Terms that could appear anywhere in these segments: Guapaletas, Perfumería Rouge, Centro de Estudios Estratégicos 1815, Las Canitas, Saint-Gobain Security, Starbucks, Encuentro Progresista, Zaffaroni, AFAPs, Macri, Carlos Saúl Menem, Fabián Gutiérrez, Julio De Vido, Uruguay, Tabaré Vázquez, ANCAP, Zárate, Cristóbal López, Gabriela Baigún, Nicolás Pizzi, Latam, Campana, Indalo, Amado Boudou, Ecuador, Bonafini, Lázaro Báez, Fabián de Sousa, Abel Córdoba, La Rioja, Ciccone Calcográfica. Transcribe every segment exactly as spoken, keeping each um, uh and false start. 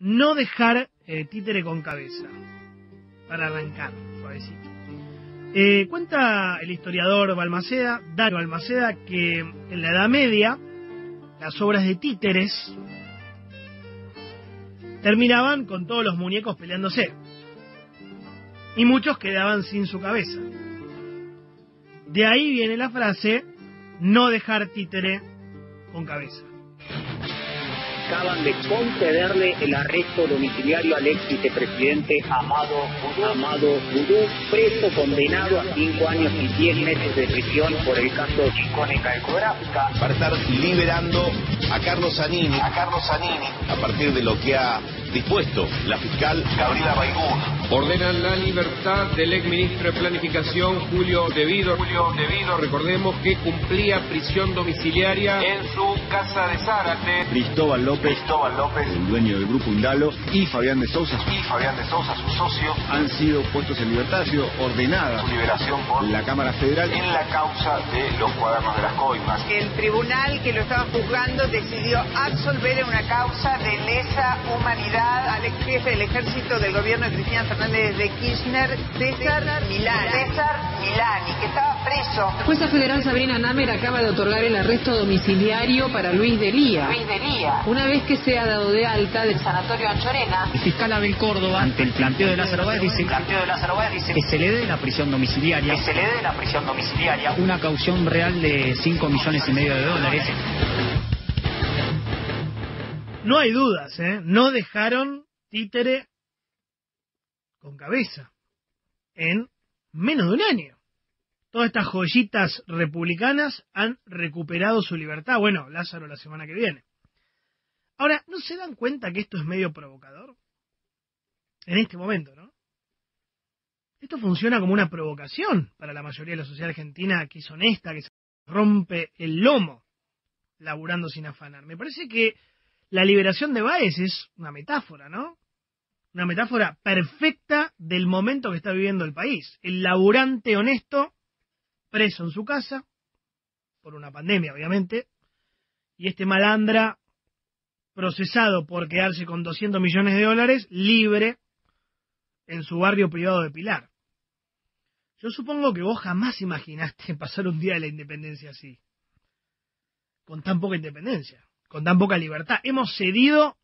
no dejar eh, títere con cabeza, para arrancar suavecito. Eh, cuenta el historiador Balmaceda, Dario Balmaceda, que en la Edad Media las obras de títeres terminaban con todos los muñecos peleándose y muchos quedaban sin su cabeza. De ahí viene la frase no dejar títere con cabeza. Acaban de concederle el arresto domiciliario al ex vicepresidente Amado Amado Boudou, preso condenado a cinco años y diez meses de prisión por el caso Ciccone Calcográfica. Va a estar liberando a Carlos Zanini, a Carlos Zanini, a partir de lo que ha dispuesto la fiscal Gabriela Baigún. Ordenan la libertad del ex ministro de Planificación Julio De Vido. Julio De Vido, recordemos que cumplía prisión domiciliaria en su casa de Zárate. Cristóbal López, Cristóbal López, el dueño del grupo Indalo, y Fabián de Sousa, y Fabián de Sousa, su socio, han sido puestos en libertad, ha sido ordenada su liberación por la Cámara Federal en la causa de los cuadernos de las coimas. El tribunal que lo estaba juzgando decidió absolver en una causa de lesa humanidad al ex jefe del ejército del gobierno de Cristina Fernández de Kirchner, César de Milani. César Milani, que estaba preso. La jueza federal Sabrina Namer acaba de otorgar el arresto domiciliario para Luis D'Elía. Luis D'Elía. Una vez que sea dado de alta del sanatorio Anchorena. El fiscal Abel Córdoba, ante el planteo de Lázaro Báez, dice, dice que se le dé la prisión domiciliaria. Que se le dé la prisión domiciliaria. Una caución real de cinco millones y medio de dólares. No hay dudas, ¿eh? No dejaron títere con cabeza en menos de un año. Todas estas joyitas republicanas han recuperado su libertad. Bueno, Lázaro la semana que viene. Ahora, ¿no se dan cuenta que esto es medio provocador? En este momento, ¿no? Esto funciona como una provocación para la mayoría de la sociedad argentina que es honesta, que se rompe el lomo laburando sin afanar. Me parece que la liberación de Báez es una metáfora, ¿no? Una metáfora perfecta del momento que está viviendo el país. El laburante honesto, preso en su casa, por una pandemia, obviamente, y este malandra, procesado por quedarse con doscientos millones de dólares, libre en su barrio privado de Pilar. Yo supongo que vos jamás imaginaste pasar un día de la independencia así, con tan poca independencia, con tan poca libertad. Hemos cedido,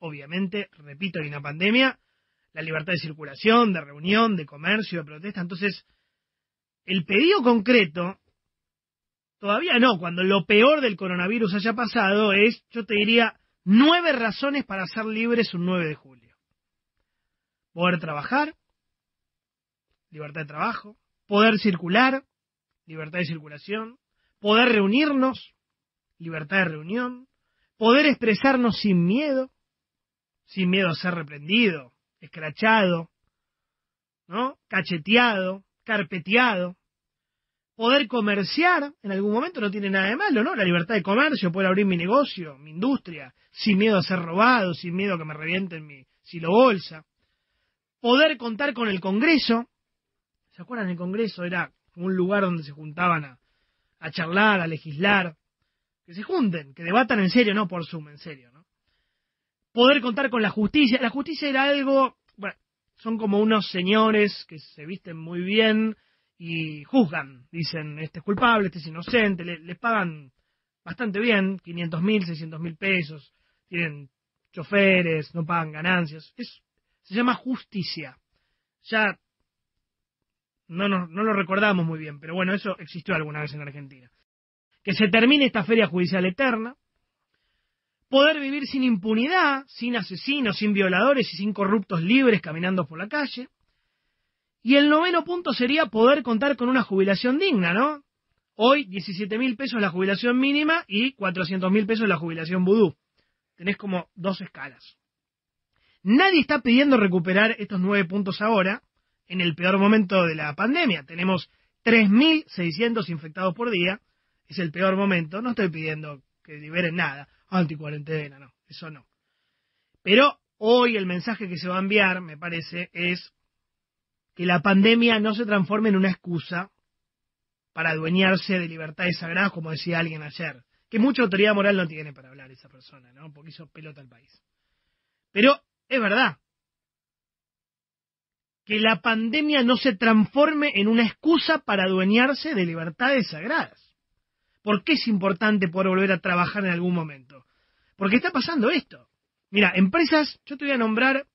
obviamente, repito, hay una pandemia, la libertad de circulación, de reunión, de comercio, de protesta. Entonces, el pedido concreto, todavía no, cuando lo peor del coronavirus haya pasado, es, yo te diría, nueve razones para ser libres un nueve de julio. Poder trabajar, libertad de trabajo, poder circular, libertad de circulación, poder reunirnos, libertad de reunión, poder expresarnos sin miedo, sin miedo a ser reprendido, escrachado, ¿no? Cacheteado, carpeteado. Poder comerciar, en algún momento no tiene nada de malo, ¿no? La libertad de comercio, poder abrir mi negocio, mi industria, sin miedo a ser robado, sin miedo a que me revienten mi silobolsa. Poder contar con el Congreso. ¿Se acuerdan? El Congreso era un lugar donde se juntaban a, a charlar, a legislar. Que se junten, que debatan en serio, no por Zoom, en serio, ¿no? Poder contar con la justicia. La justicia era algo, bueno, son como unos señores que se visten muy bien y juzgan. Dicen, este es culpable, este es inocente, le, les pagan bastante bien, quinientos mil, seiscientos mil pesos, tienen choferes, no pagan ganancias. Es, se llama justicia. Ya no, no, no lo recordamos muy bien, pero bueno, eso existió alguna vez en Argentina. Que se termine esta feria judicial eterna, poder vivir sin impunidad, sin asesinos, sin violadores y sin corruptos libres caminando por la calle. Y el noveno punto sería poder contar con una jubilación digna, ¿no? Hoy diecisiete mil pesos la jubilación mínima y cuatrocientos mil pesos la jubilación vudú. Tenés como dos escalas. Nadie está pidiendo recuperar estos nueve puntos ahora, en el peor momento de la pandemia. Tenemos tres mil seiscientos infectados por día. Es el peor momento, no estoy pidiendo que liberen nada, anticuarentena, no, eso no. Pero hoy el mensaje que se va a enviar, me parece, es que la pandemia no se transforme en una excusa para adueñarse de libertades sagradas, como decía alguien ayer, que mucha autoridad moral no tiene para hablar esa persona, ¿no? Porque hizo pelota al país. Pero Es verdad. Que la pandemia no se transforme en una excusa para adueñarse de libertades sagradas. ¿Por qué es importante poder volver a trabajar en algún momento? Porque está pasando esto. Mira, empresas, yo te voy a nombrar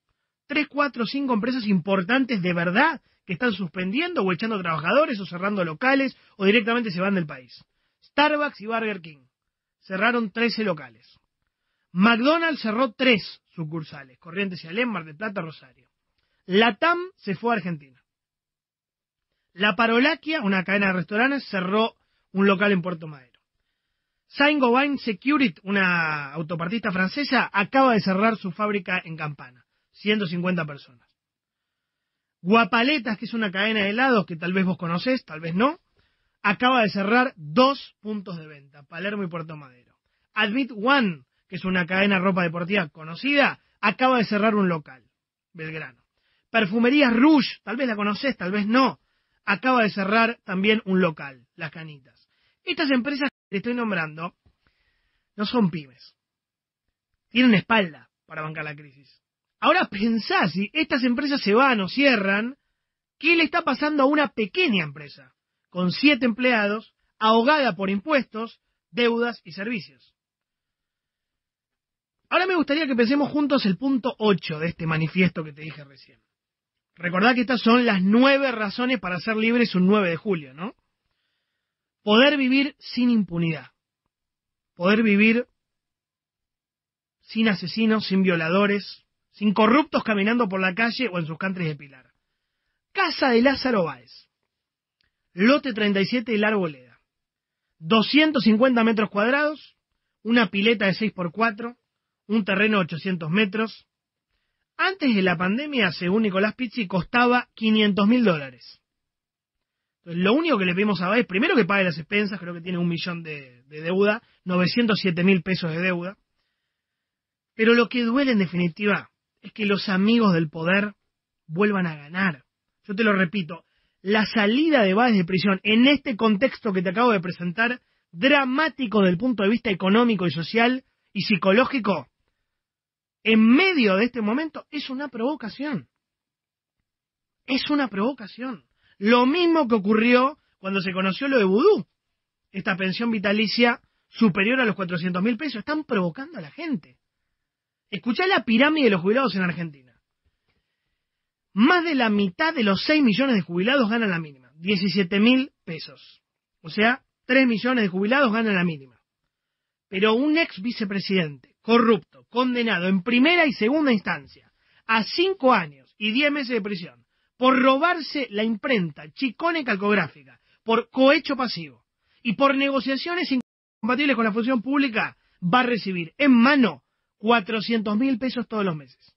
tres, cuatro, cinco empresas importantes de verdad que están suspendiendo o echando trabajadores o cerrando locales o directamente se van del país. Starbucks y Burger King cerraron trece locales. McDonald's cerró tres sucursales, Corrientes y Alem, Mar del Plata, Rosario. Latam se fue a Argentina. La Parolaquia, una cadena de restaurantes, cerró un local en Puerto Madero. Saint-Gobain Security, una autopartista francesa, acaba de cerrar su fábrica en Campana. ciento cincuenta personas. Guapaletas, que es una cadena de helados que tal vez vos conocés, tal vez no, acaba de cerrar dos puntos de venta, Palermo y Puerto Madero. Admit One, que es una cadena de ropa deportiva conocida, acaba de cerrar un local, Belgrano. Perfumería Rouge, tal vez la conocés, tal vez no, acaba de cerrar también un local, Las Canitas. Estas empresas que te estoy nombrando no son pymes. Tienen espalda para bancar la crisis. Ahora pensá, si estas empresas se van o cierran, ¿qué le está pasando a una pequeña empresa con siete empleados, ahogada por impuestos, deudas y servicios? Ahora me gustaría que pensemos juntos el punto ocho de este manifiesto que te dije recién. Recordá que estas son las nueve razones para ser libres un nueve de julio, ¿no? Poder vivir sin impunidad. Poder vivir sin asesinos, sin violadores, sin corruptos caminando por la calle o en sus countries de Pilar. Casa de Lázaro Báez. Lote treinta y siete de La Arboleda. doscientos cincuenta metros cuadrados, una pileta de seis por cuatro, un terreno de ochocientos metros. Antes de la pandemia, según Nicolás Pizzi, costaba quinientos mil dólares. Entonces, lo único que le pedimos a Báez, primero que pague las expensas, creo que tiene un millón de, de deuda, novecientos siete mil pesos de deuda. Pero lo que duele en definitiva es que los amigos del poder vuelvan a ganar. Yo te lo repito, la salida de Báez de prisión en este contexto que te acabo de presentar, dramático desde el punto de vista económico y social y psicológico, en medio de este momento es una provocación. Es una provocación. Lo mismo que ocurrió cuando se conoció lo de Boudou. Esta pensión vitalicia superior a los cuatrocientos mil pesos. Están provocando a la gente. Escuchá la pirámide de los jubilados en Argentina. Más de la mitad de los seis millones de jubilados ganan la mínima. diecisiete mil pesos. O sea, tres millones de jubilados ganan la mínima. Pero un ex vicepresidente, corrupto, condenado en primera y segunda instancia, a cinco años y diez meses de prisión, por robarse la imprenta Ciccone Calcográfica, por cohecho pasivo y por negociaciones incompatibles con la función pública, va a recibir en mano cuatrocientos mil pesos todos los meses.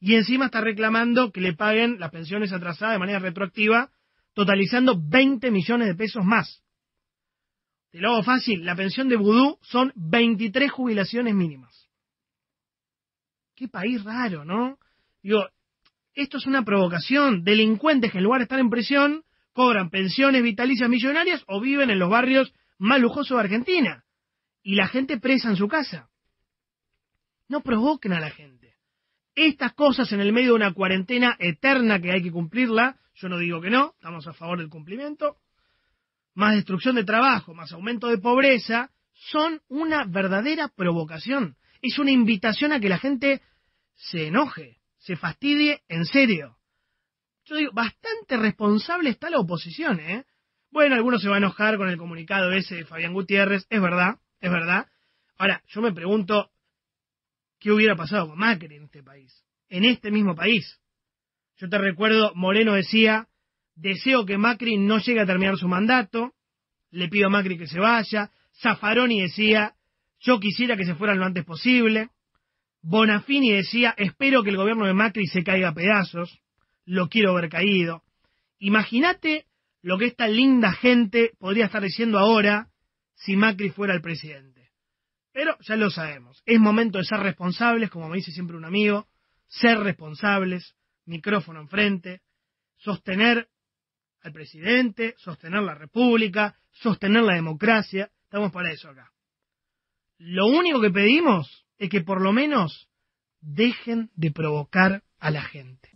Y encima está reclamando que le paguen las pensiones atrasadas de manera retroactiva, totalizando veinte millones de pesos más. Te lo hago fácil, la pensión de Boudou son veintitrés jubilaciones mínimas. Qué país raro, ¿no? Digo, esto es una provocación. Delincuentes que en lugar de estar en prisión cobran pensiones vitalicias millonarias o viven en los barrios más lujosos de Argentina. Y la gente presa en su casa. No provoquen a la gente. Estas cosas en el medio de una cuarentena eterna que hay que cumplirla, yo no digo que no, estamos a favor del cumplimiento, más destrucción de trabajo, más aumento de pobreza, son una verdadera provocación. Es una invitación a que la gente se enoje, se fastidie en serio. Yo digo, bastante responsable está la oposición, ¿eh? Bueno, algunos se van a enojar con el comunicado ese de Fabián Gutiérrez, es verdad, es verdad. Ahora, yo me pregunto, ¿qué hubiera pasado con Macri en este país? En este mismo país. Yo te recuerdo, Moreno decía, deseo que Macri no llegue a terminar su mandato, le pido a Macri que se vaya. Zaffaroni decía, yo quisiera que se fueran lo antes posible. Bonafini decía, espero que el gobierno de Macri se caiga a pedazos, lo quiero ver caído. Imagínate lo que esta linda gente podría estar diciendo ahora si Macri fuera el presidente. Pero ya lo sabemos, es momento de ser responsables, como me dice siempre un amigo, ser responsables, micrófono enfrente, sostener al presidente, sostener la república, sostener la democracia, estamos para eso acá. Lo único que pedimos es que por lo menos Dejen de provocar a la gente.